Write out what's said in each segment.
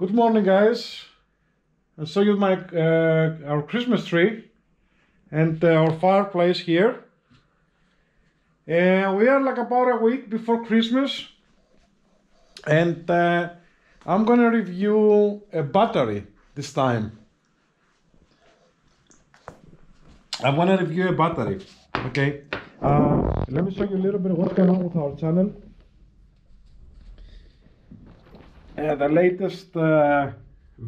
Good morning, guys. I show you my our Christmas tree and our fireplace here. We are like about a week before Christmas, and I'm gonna review a battery this time. I want to review a battery. Okay, let me show you a little bit of what's going on with our channel. The latest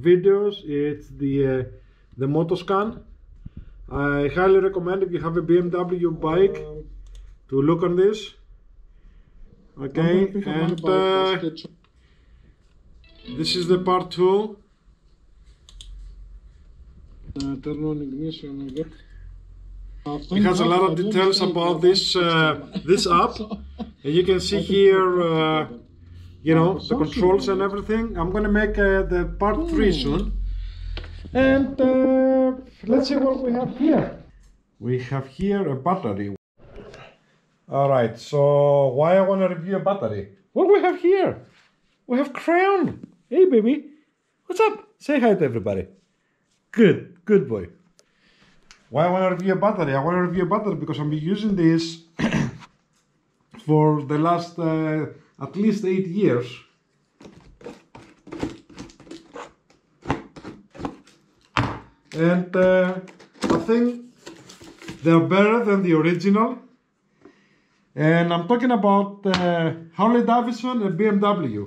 videos, it's the Motoscan. I highly recommend if you have a BMW bike to look on this. Okay, and this is the part 2. Turn on ignition again. It has a lot of details about this this app, and you can see here, you know, the controls and everything. I'm gonna make the part 3 soon, and let's see what we have here. We have here a battery. All right, so why I wanna review a battery? What do we have here? We have Crown. Hey, baby, what's up? Say hi to everybody. Good boy. Why I want to review a battery? I want to review a battery because I've been using this for the last at least 8 years. And I think they're better than the original. And I'm talking about Harley Davidson and BMW.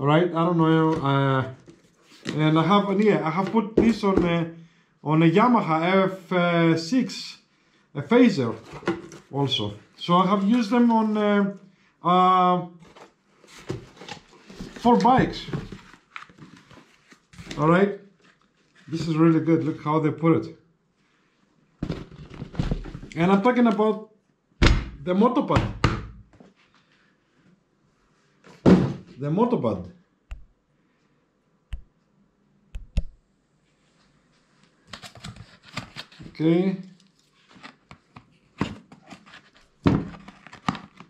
Alright, I don't know. And I have, yeah, I have put this on a Yamaha F6, a Fazer also. So I have used them on 4 bikes. All right, this is really good. Look how they put it. And I'm talking about the MotoBatt. The MotoBatt. Okay,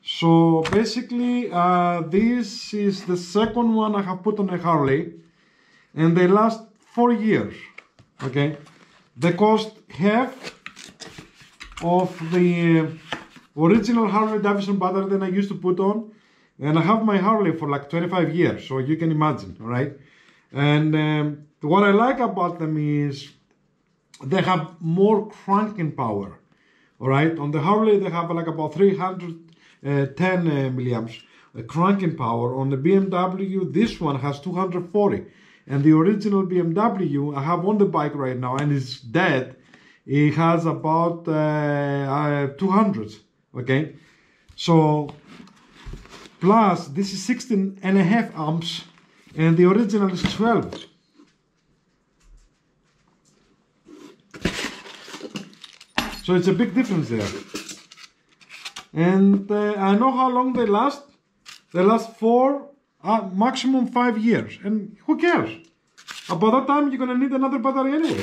so basically this is the second one I have put on a Harley, and they last 4 years. Okay, they cost half of the original Harley Davidson battery that I used to put on, and I have my Harley for like 25 years, so you can imagine, alright? And what I like about them is they have more cranking power. All right, on the Harley they have like about 310 milliamps cranking power. On the BMW, this one has 240, and the original BMW I have on the bike right now, and it's dead, it has about 200. Okay, so plus this is 16.5 amps, and the original is 12. So it's a big difference there. And I know how long they last. They last 4, maximum 5 years. And who cares? About that time you're gonna need another battery anyway.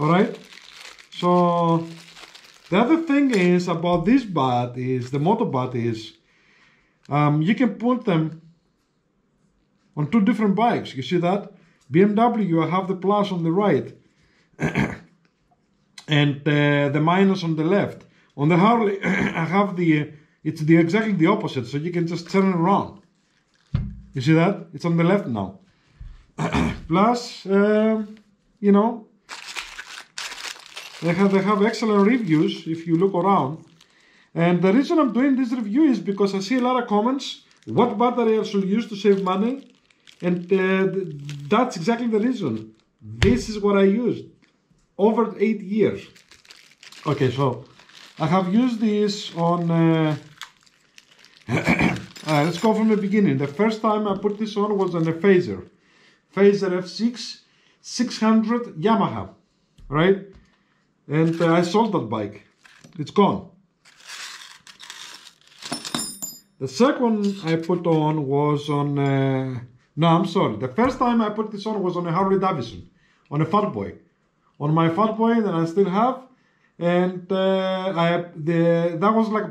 Alright? So the other thing is about this bat is, the MotoBatt is, you can put them on 2 different bikes. You see that? BMW, I have the plus on the right. And the minus on the left. On the Harley, I have the, it's the exactly the opposite, so you can just turn it around. You see that? It's on the left now. Plus, you know, they have excellent reviews if you look around. And the reason I'm doing this review is because I see a lot of comments, what battery I should use to save money, and that's exactly the reason. This is what I used. Over 8 years. Okay, so I have used this on let's go from the beginning. The first time I put this on was on a Fazer F6 600 Yamaha, right? And I sold that bike, it's gone. The second I put on was on no, I'm sorry, the first time I put this on was on a Harley Davidson, on a Fat Boy. On my Fat Boy that I still have, and that was like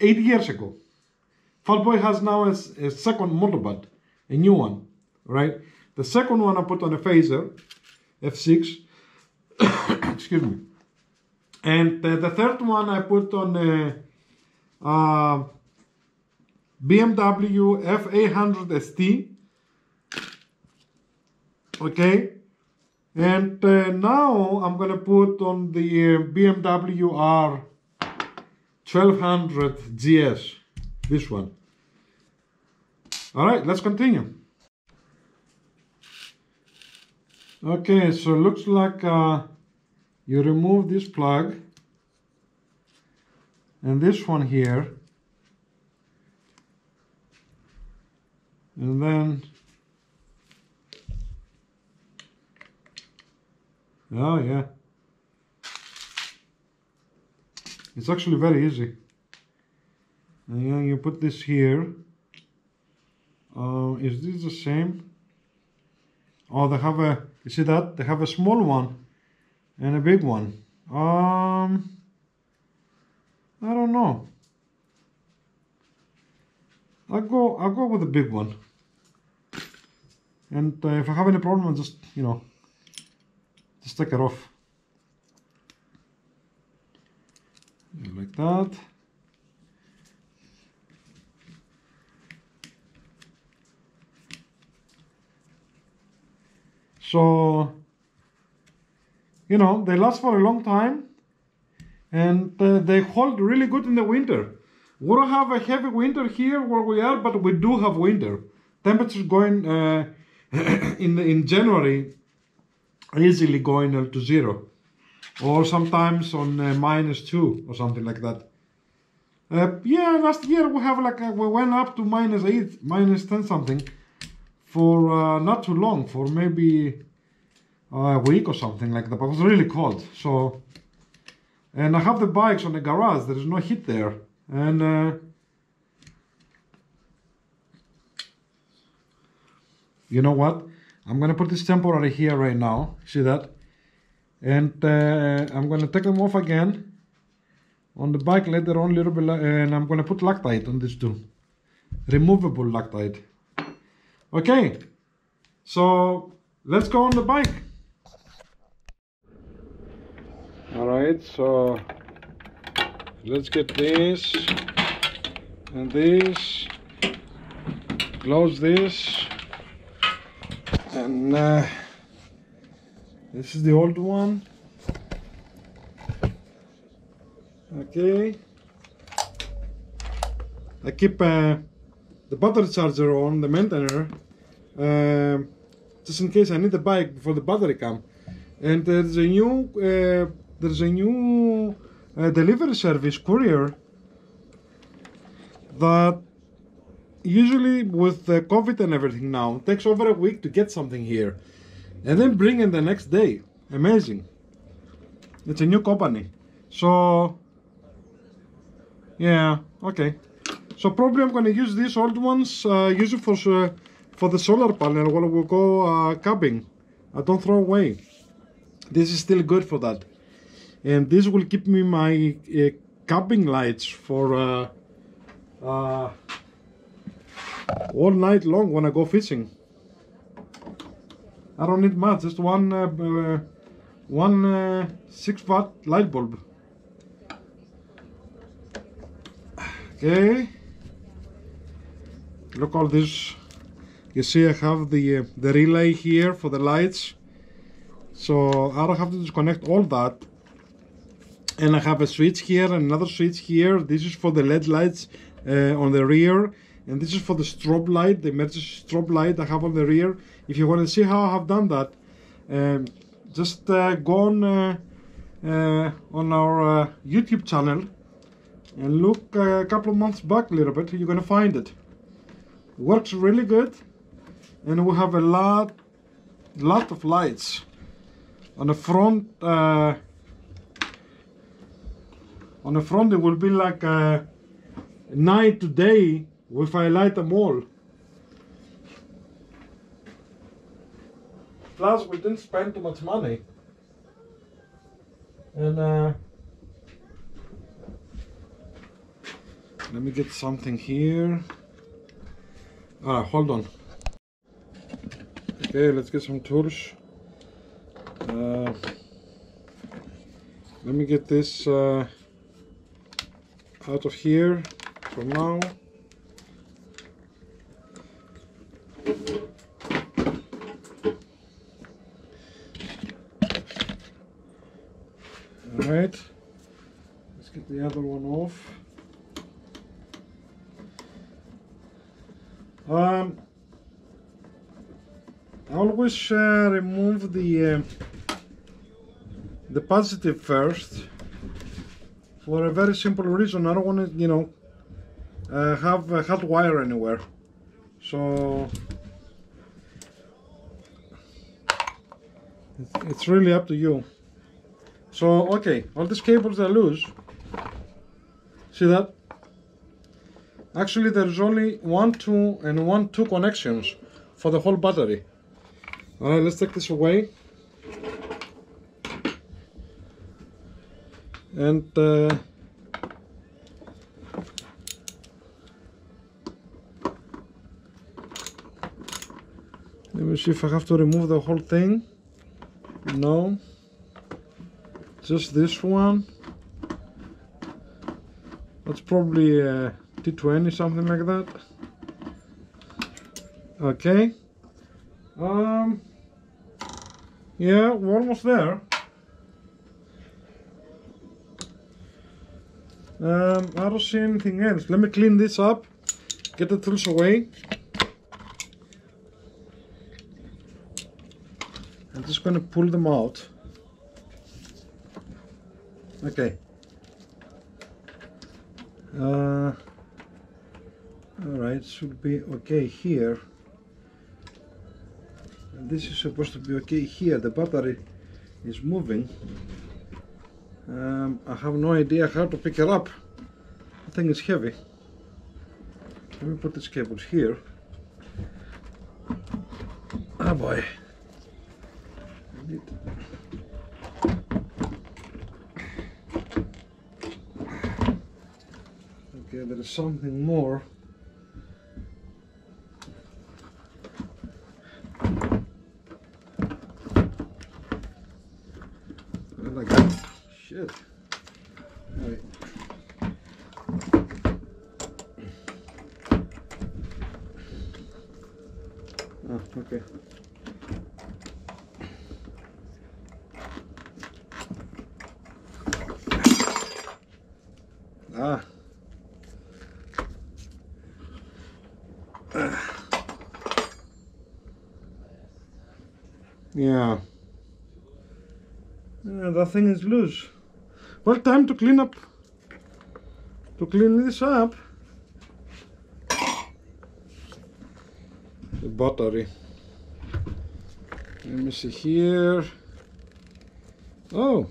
8 years ago. Fat Boy has now a second MotoBatt, a new one, right? The second one I put on a Fazer F6, excuse me, and the third one I put on a BMW F800ST, okay? And now I'm gonna put on the BMW R 1200 GS, this one. All right, let's continue. Okay, so looks like you remove this plug and this one here, and then oh yeah, it's actually very easy. And then you put this here. Is this the same? Oh, they have a, you see that? They have a small one and a big one. I don't know. I'll go with the big one. And if I have any problem, I'll just, you know, just take it off. Like that. So, you know, they last for a long time, and they hold really good in the winter. We don't have a heavy winter here where we are, but we do have winter. Temperatures going in January, easily going to zero, or sometimes on -2 or something like that. Yeah, last year we have like we went up to -8, -10 something. For not too long, for maybe a week or something like that, but it was really cold. So, and I have the bikes on the garage, there is no heat there, and you know what, I'm gonna put this temporary here right now, see that, and I'm gonna take them off again on the bike later on a little bit, and I'm gonna put Loctite on this too, removable Loctite. Okay, so let's go on the bike. All right, so let's get this and this, close this, and this is the old one. Okay, I keep the battery charger on the maintainer. Just in case I need the bike before the battery comes. And there's a new delivery service, courier, that usually with COVID and everything now takes over a week to get something here and then bring it the next day. Amazing. It's a new company. So yeah, okay. So probably I'm going to use these old ones, use it for the solar panel while we go camping. I don't throw away. This is still good for that. And this will keep me my camping lights for all night long when I go fishing. I don't need much, just one 6-watt light bulb. Okay. Look all this, you see I have the relay here for the lights, so I don't have to disconnect all that, and I have a switch here and another switch here. This is for the LED lights on the rear, and this is for the strobe light, the emergency strobe light I have on the rear. If you want to see how I have done that, just go on our YouTube channel and look a couple of months back a little bit, you're gonna find it. Works really good, and we have a lot of lights on the front. It will be like a night to day if I light them all. Plus we didn't spend too much money, and let me get something here. Hold on. Okay, let's get some tools. Let me get this out of here for now. Alright, let's get the other one off. I always remove the positive first, for a very simple reason. I don't want to, have a hot wire anywhere. So it's really up to you. So okay, all these cables are loose. See that? Actually, there's only 1, 2, and 1, 2 connections for the whole battery. All right, let's take this away. And let me see if I have to remove the whole thing. No, just this one. That's probably a T20, something like that. Okay. Yeah, we're almost there. I don't see anything else. Let me clean this up, get the tools away. I'm just going to pull them out. Okay. Alright, should be okay here. And this is supposed to be okay here. The battery is moving. I have no idea how to pick it up. I think it's heavy. Let me put these cables here. Ah, oh boy. Okay, there is something more. Like that. Shit. All right. Ah, okay. Ah. Yeah. The thing is loose. Well, time to clean up. To clean this up. The battery. Let me see here. Oh.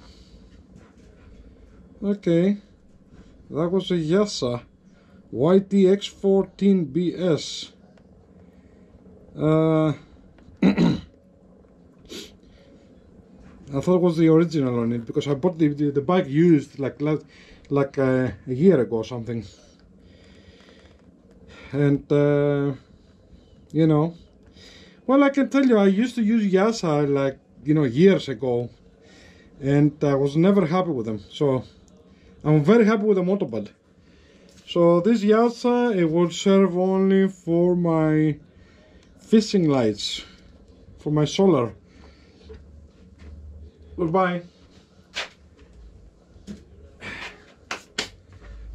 Okay. That was a Yuasa YTX 14BS. I thought it was the original on it, because I bought the bike used like a year ago or something. And well, I can tell you, I used to use Yuasa years ago, and I was never happy with them. So I'm very happy with the MotoBatt. So this Yuasa, it will serve only for my fishing lights, for my solar. Goodbye.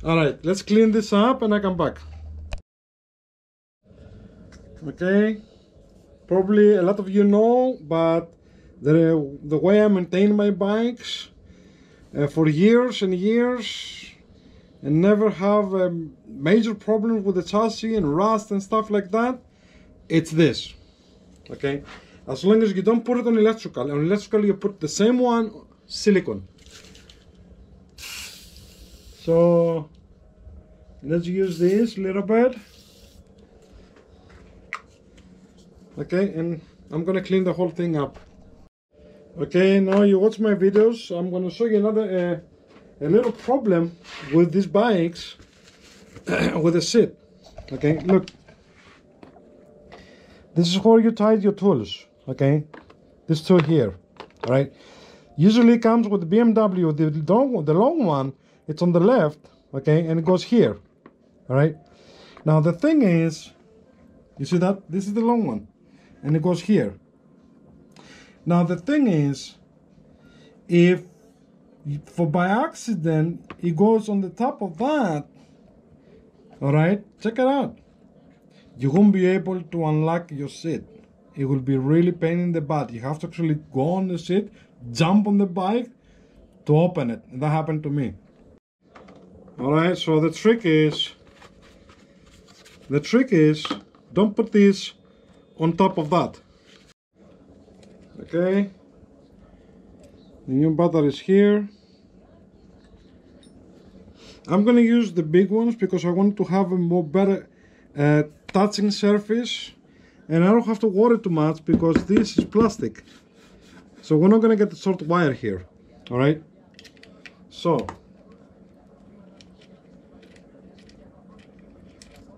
Alright, let's clean this up and I come back. Okay, probably a lot of you know, but the way I maintain my bikes for years and years, and never have a major problem with the chassis and rust and stuff like that, it's this. Okay. As long as you don't put it on electrical you put the same one, silicone. So let's use this little bit. Okay, and I'm gonna clean the whole thing up. Okay, now you watch my videos. I'm gonna show you another a little problem with these bikes with the seat. Okay, look. This is where you tie your tools. okay, these two here, all right. Usually comes with the BMW, the long one, it's on the left, okay, and it goes here, all right. Now the thing is, you see that this is the long one, and it goes here. Now the thing is, if for by accident it goes on the top of that, all right, check it out. You won't be able to unlock your seat. It will be really pain in the butt. You have to actually go on the seat, jump on the bike to open it. And that happened to me. All right, so the trick is don't put this on top of that. Okay, the new battery is here. I'm gonna use the big ones because I want to have a more better touching surface, and I don't have to worry too much because this is plastic, so we're not gonna get the short wire here. All right, so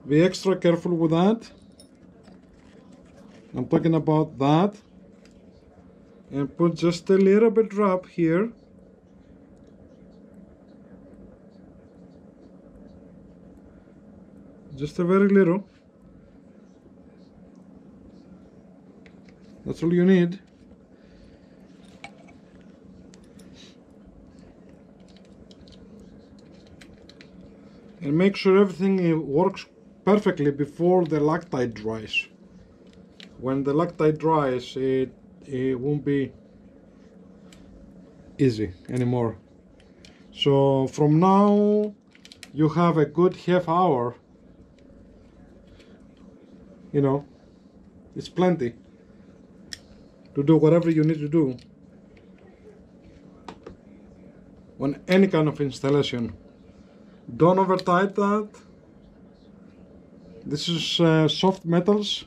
be extra careful with that. I'm talking about that, and put just a little bit drop here. Just a very little. That's all you need. And make sure everything works perfectly before the Loctite dries. When the Loctite dries, it won't be easy anymore. So from now, you have a good half hour. You know, it's plenty to do whatever you need to do on any kind of installation. Don't over tight that. This is soft metals,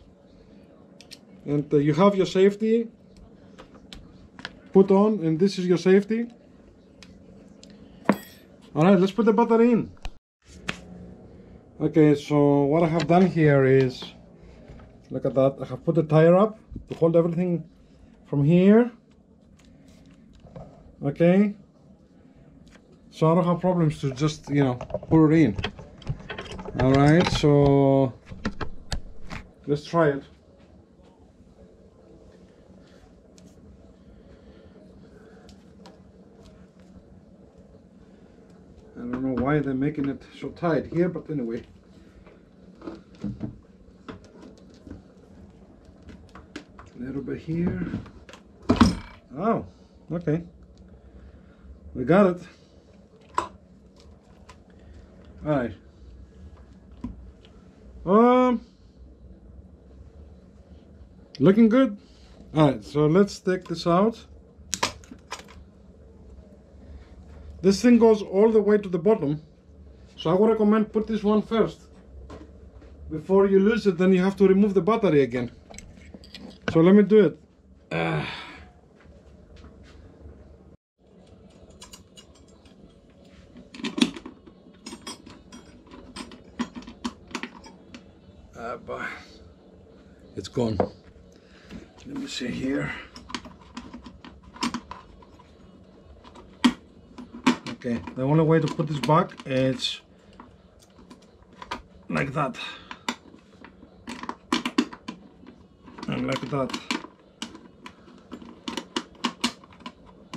and you have your safety put on, and this is your safety. All right, let's put the battery in. Okay, so what I have done here is, look at that, I have put the tire up to hold everything from here. Okay, so I don't have problems to just, you know, put it in. All right, so let's try it. I don't know why they're making it so tight here, but anyway. A little bit here. Oh, okay. We got it. Alright. Looking good. Alright, so let's take this out. This thing goes all the way to the bottom. So I would recommend put this one first. Before you lose it, then you have to remove the battery again. So let me do it. But it's gone. Let me see here. Okay, the only way to put this back is like that. And like that.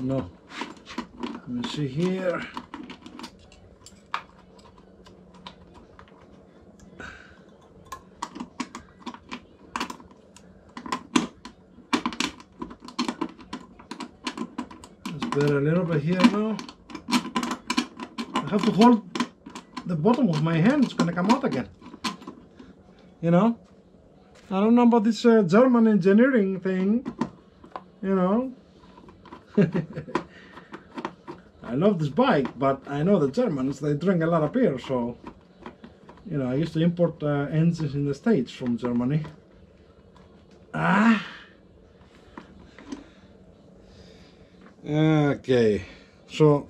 No. Let me see here. Let's put a little bit here now. I have to hold the bottom with my hand. It's gonna come out again. You know? I don't know about this German engineering thing, you know. I love this bike, but I know the Germans, they drink a lot of beer, so, you know, I used to import engines in the States from Germany. Ah. Okay, so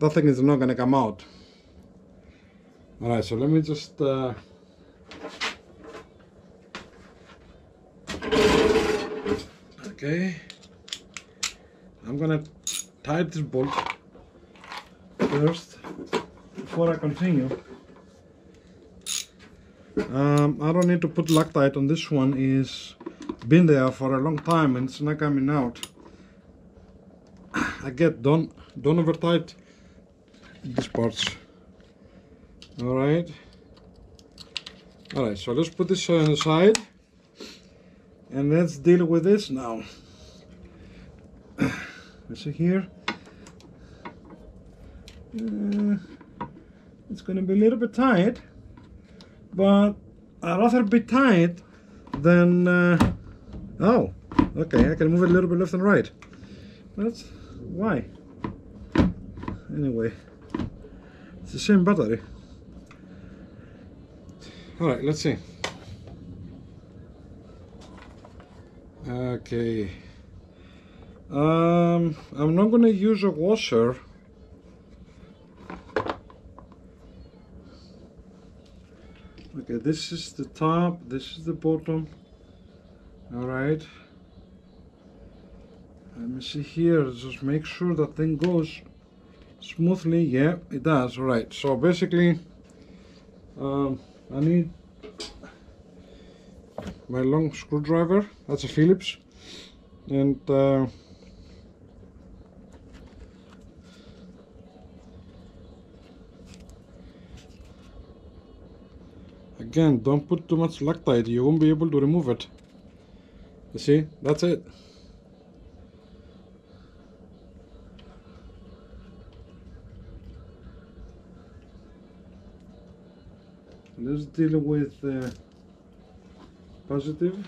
that thing is not gonna come out. All right, so let me just Okay, I'm gonna tie this bolt first before I continue. I don't need to put Loctite on this one. It's been there for a long time and it's not coming out. Again, don't over tight these parts. All right, so let's put this on the side and let's deal with this now. Let's see here. It's gonna be a little bit tight, but I'd rather be tight than oh, okay, I can move it a little bit left and right. That's why. Anyway, it's the same battery. All right, let's see. Okay, I'm not gonna use a washer. Okay, this is the top, this is the bottom. All right, let me see here, just make sure that thing goes smoothly. Yeah, it does. All right, so basically I need my long screwdriver, that's a Phillips, and again, don't put too much Loctite, you won't be able to remove it. You see, that's it. Let's deal with positive.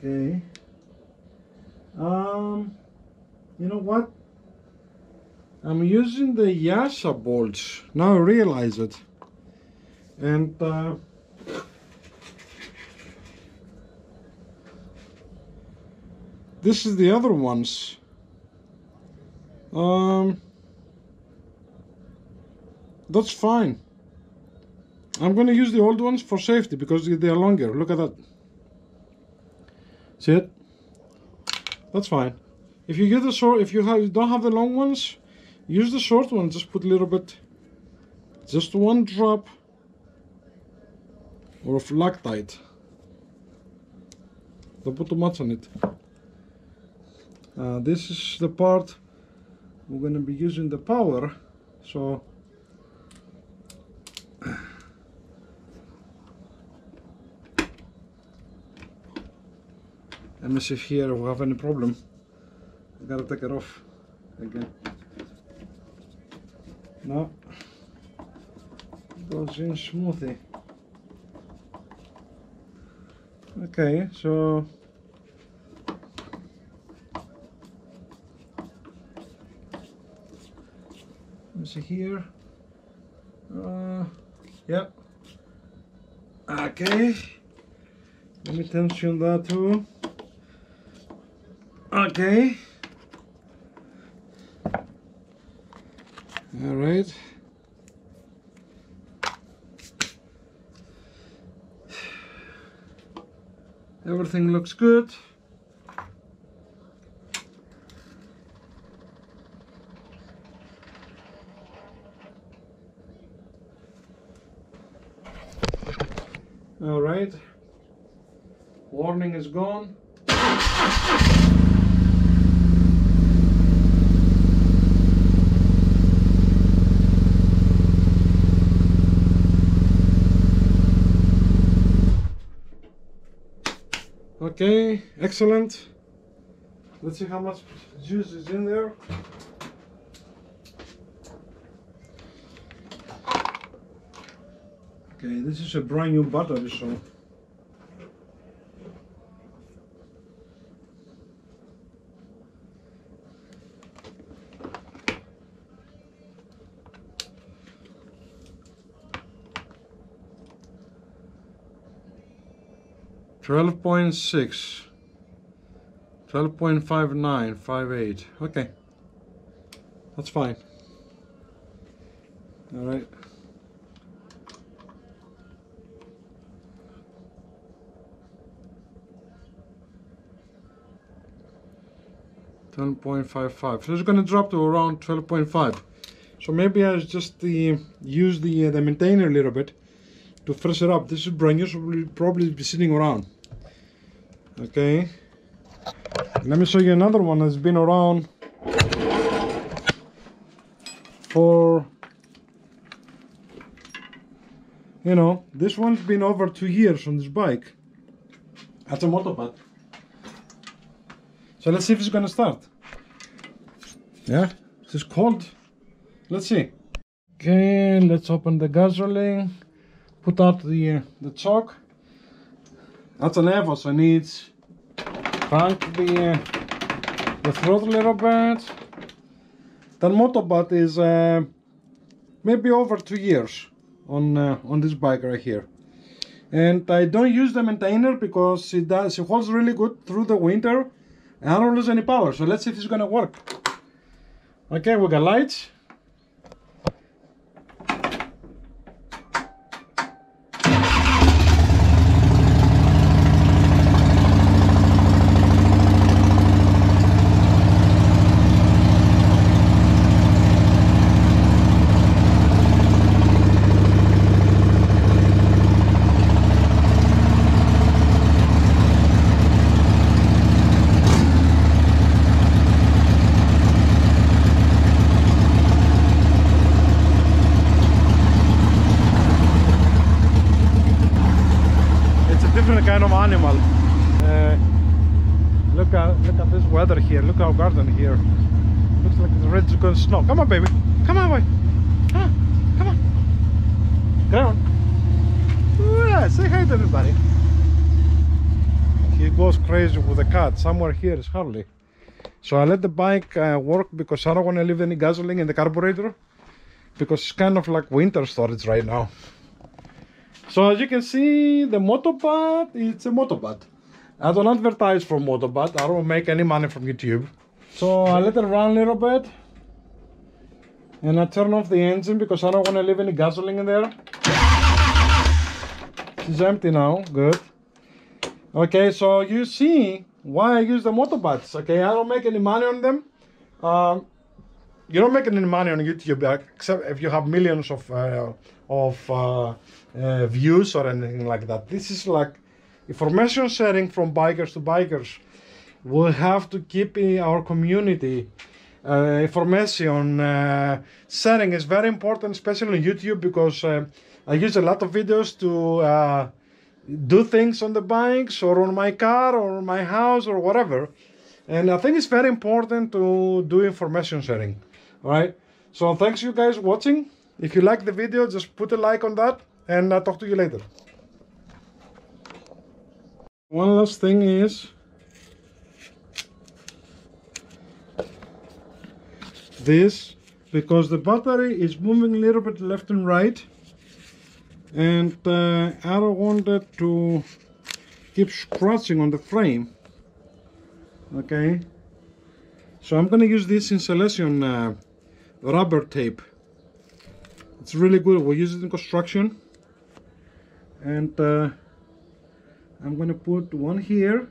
Okay. You know what? I'm using the Yuasa bolts. Now I realize it. And this is the other ones. That's fine. I'm going to use the old ones for safety because they are longer. Look at that. See it? That's fine. If you get the short, if you don't have the long ones, use the short one. Just put a little bit, just one drop, or of Loctite. Don't put too much on it. This is the part we're gonna be using the power. So. Let me see if here we have any problem. I gotta take it off again. No, it goes in smoothly. Okay, so let me see here. Yep. Okay. Let me tension that too. Okay. All right. Everything looks good. All right. Warning is gone. Okay, excellent. Let's see how much juice is in there. Okay, this is a brand new battery, so 12.6, 12.59, 58. Okay, that's fine. All right. $10.55, so it's going to drop to around 12.5. so maybe I just use the maintainer a little bit to fresh it up. This is brand new, so we'll probably be sitting around. Okay, let me show you another one that's been around for, you know, this one's been over 2 years on this bike. That's a MotoBatt. So let's see if it's gonna start. Yeah, it's cold. Let's see. Okay, let's open the gasoline. Put out the choke. That's an Evo, so it needs crank the throttle a little bit. That MotoBatt is maybe over 2 years on this bike right here. And I don't use the maintainer because it holds really good through the winter. I don't lose any power, so let's see if it's gonna work. Okay, we got lights. Kind of animal. Look at this weather here. Look at our garden here. Looks like it's ready to go snow. Come on, baby. Come on, boy. Come on. Come on. Come on. Yeah, say hi to everybody. He goes crazy with the cat. Somewhere here is Harley. So I let the bike work because I don't want to leave any gasoline in the carburetor because it's kind of like winter storage right now. So as you can see, the MotoBatt, it's a MotoBatt. I don't advertise for MotoBatt. I don't make any money from YouTube. So I let it run a little bit. And I turn off the engine because I don't want to leave any gasoline in there. It's empty now, good. Okay, so you see why I use the MotoBatts, okay? I don't make any money on them. You don't make any money on YouTube except if you have millions of views or anything like that. This is like information sharing from bikers to bikers. We have to keep our community information. Sharing is very important, especially on YouTube, because I use a lot of videos to do things on the bikes or on my car or my house or whatever. And I think it's very important to do information sharing. All right, so thanks you guys for watching. If you like the video, just put a like on that, and I'll talk to you later. One last thing is this, because the battery is moving a little bit left and right, and I don't want it to keep scratching on the frame. Okay, so I'm gonna use this insulation rubber tape. It's really good. We use it in construction. And I'm going to put one here.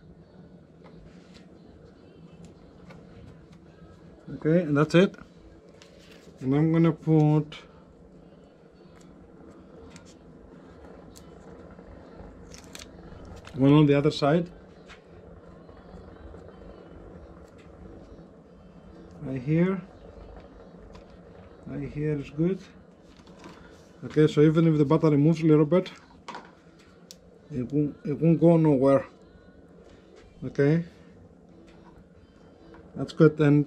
Okay, and that's it. And I'm going to put one on the other side. Right here. Right here is good. Okay, so even if the battery moves a little bit, it won't go nowhere. Okay, that's good. And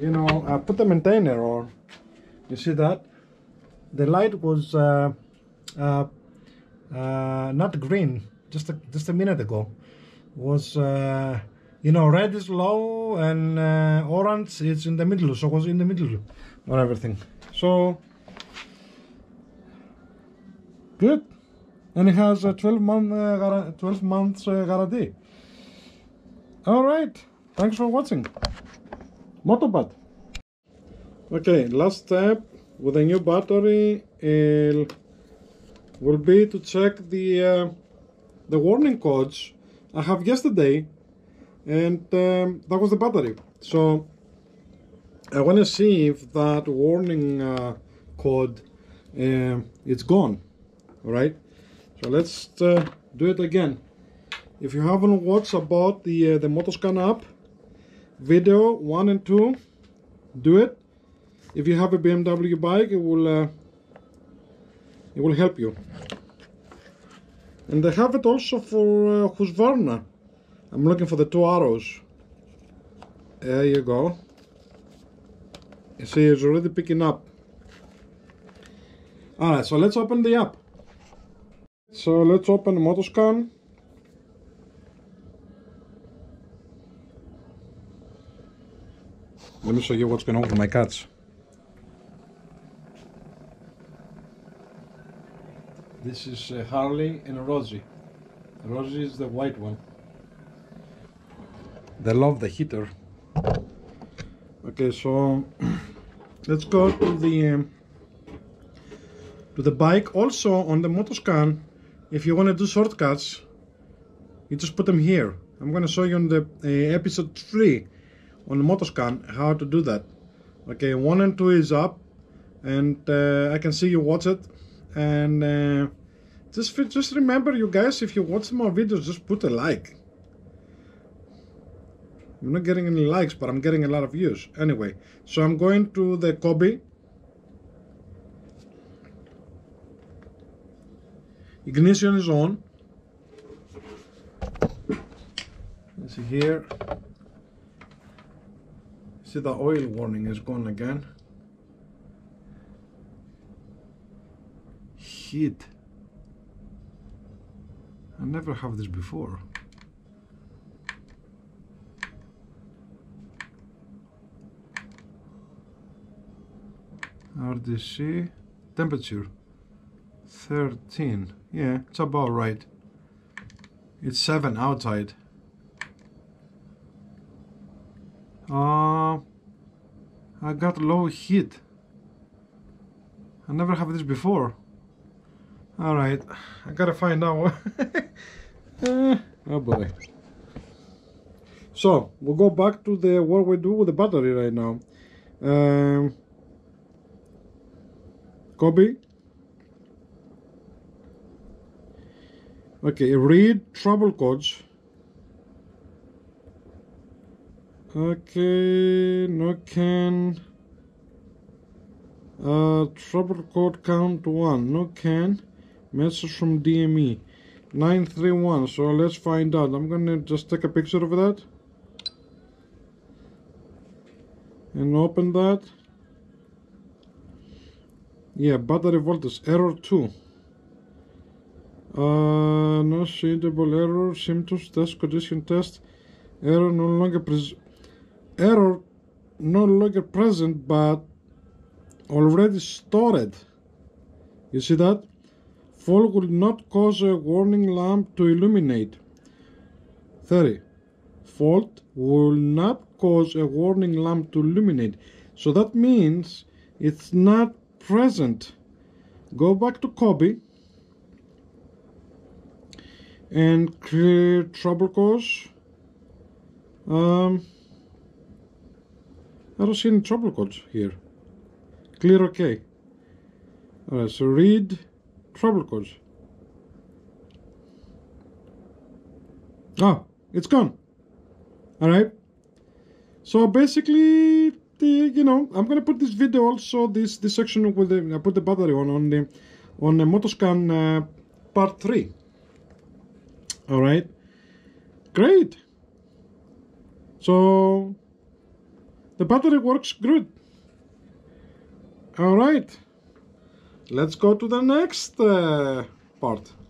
you know, I put the maintainer on. You see that the light was not green just a minute ago. Was you know, red is low and orange is in the middle, so it was in the middle on everything. So good. and it has a 12 months guarantee. Alright, thanks for watching. MotoBatt. Okay, last step with a new battery will be to check the warning codes I have yesterday, and that was the battery. So I want to see if that warning code it's gone. All right, so let's do it again. If you haven't watched about the Motoscan app video 1 and 2, do it. If you have a BMW bike, it will help you. And they have it also for Husqvarna. I'm looking for the 2 arrows. There you go. You see, it's already picking up. Alright, so let's open the app. So let's open Motoscan. Let me show you what's going on with my cats. This is Harley and Rosie. Rosie is the white one. They love the heater. Okay, so let's go to the bike. Also on the Motoscan, if you want to do shortcuts, you just put them here. I'm going to show you on the episode 3 on the Motoscan how to do that. Okay, 1 and 2 is up, and I can see you watch it. And just remember, you guys, if you watch more videos, just put a like. I'm not getting any likes, but I'm getting a lot of views. Anyway, so I'm going to the Kobe. Ignition is on. Let's see here. See, the oil warning is gone again. Heat. I never have this before. RDC temperature 13. Yeah, it's about right. It's 7 outside. I got low heat. I never have this before. Alright, I gotta find out. Oh boy. So, we'll go back to the what we do with the battery right now. Kobe. Okay, read trouble codes. Okay, no can. Trouble code count 1. No can. Message from DME 931. So let's find out. I'm gonna just take a picture of that and open that. Yeah, battery voltage error 2. No suitable error symptoms test condition test error no longer present, but already stored. You see that? Fault will not cause a warning lamp to illuminate. 30. Fault will not cause a warning lamp to illuminate. So that means it's not present. Go back to Kobe and clear trouble codes. I don't see any trouble codes here. Clear OK. Alright, so read trouble codes. Ah, it's gone. Alright, so basically, you know, I'm gonna put this video also, this section with the, I put the battery on the Motoscan part 3. All right, great. So the battery works good. All right, let's go to the next part.